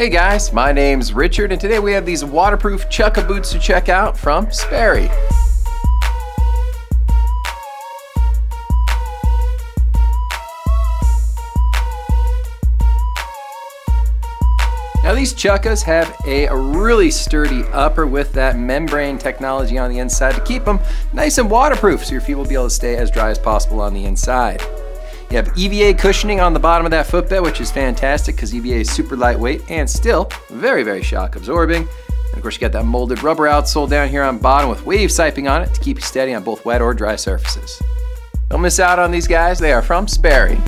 Hey guys, my name's Richard and today we have these waterproof Chukka boots to check out from Sperry. Now these Chukkas have a really sturdy upper with that membrane technology on the inside to keep them nice and waterproof so your feet will be able to stay as dry as possible on the inside. You have EVA cushioning on the bottom of that footbed, which is fantastic because EVA is super lightweight and still very, very shock absorbing. And of course you got that molded rubber outsole down here on bottom with Wave-Siping on it to keep you steady on both wet or dry surfaces. Don't miss out on these guys, they are from Sperry.